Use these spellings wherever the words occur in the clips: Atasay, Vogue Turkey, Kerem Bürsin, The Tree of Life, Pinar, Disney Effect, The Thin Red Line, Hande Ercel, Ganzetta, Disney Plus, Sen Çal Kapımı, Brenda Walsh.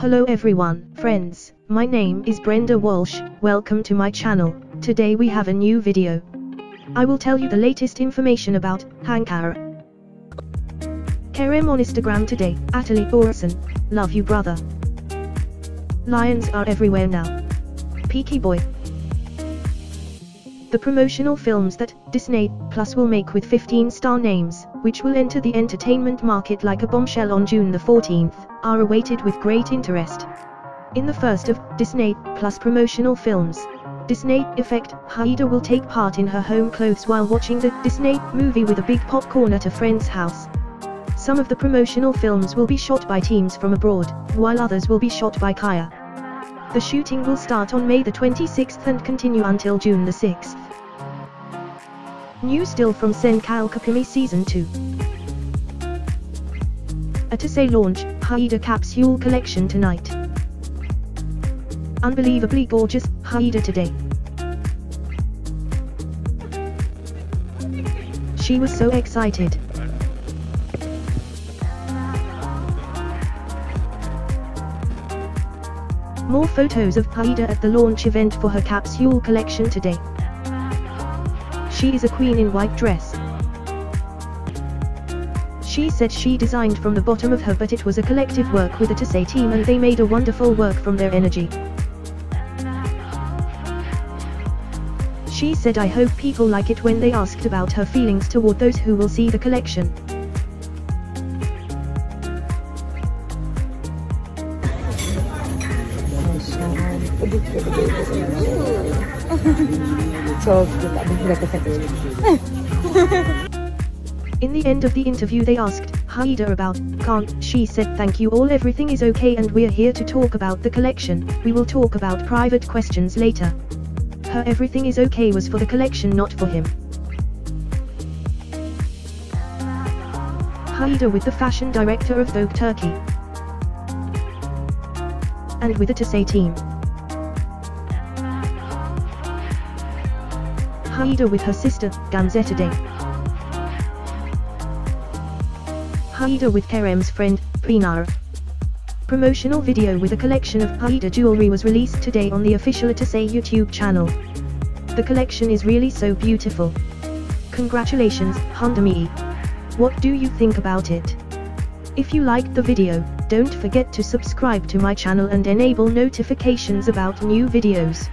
Hello everyone, friends, my name is Brenda Walsh, welcome to my channel. Today we have a new video. I will tell you the latest information about Hande Kerem on Instagram today, Kerem Bürsin, love you brother. Lions are everywhere now. Peaky boy. The promotional films that Disney Plus will make with 15 star names, which will enter the entertainment market like a bombshell on June the 14th, are awaited with great interest. In the first of Disney Plus promotional films, Disney Effect, Haida will take part in her home clothes while watching the Disney movie with a big popcorn at a friend's house. Some of the promotional films will be shot by teams from abroad, while others will be shot by Kaya. The shooting will start on May the 26th and continue until June the 6th. New still from Sen Çal Kapımı Season 2. Atasay launch Haida capsule collection tonight. Unbelievably gorgeous Haida today. She was so excited. More photos of Haida at the launch event for her capsule collection today. She is a queen in white dress. She said she designed from the bottom of her, but it was a collective work with the Atasay team and they made a wonderful work from their energy. She said I hope people like it when they asked about her feelings toward those who will see the collection. In the end of the interview they asked Haida about can't, she said thank you all, everything is okay and we're here to talk about the collection, we will talk about private questions later. Her everything is okay was for the collection, not for him. Haida with the fashion director of Vogue Turkey. And with the Atasay team. Haida with her sister, Ganzetta day. Haida with Kerem's friend, Pinar. Promotional video with a collection of Haida jewelry was released today on the official Atasay YouTube channel. The collection is really so beautiful. Congratulations, Hande. What do you think about it? If you liked the video, don't forget to subscribe to my channel and enable notifications about new videos.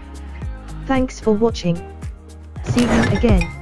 Thanks for watching. See you again.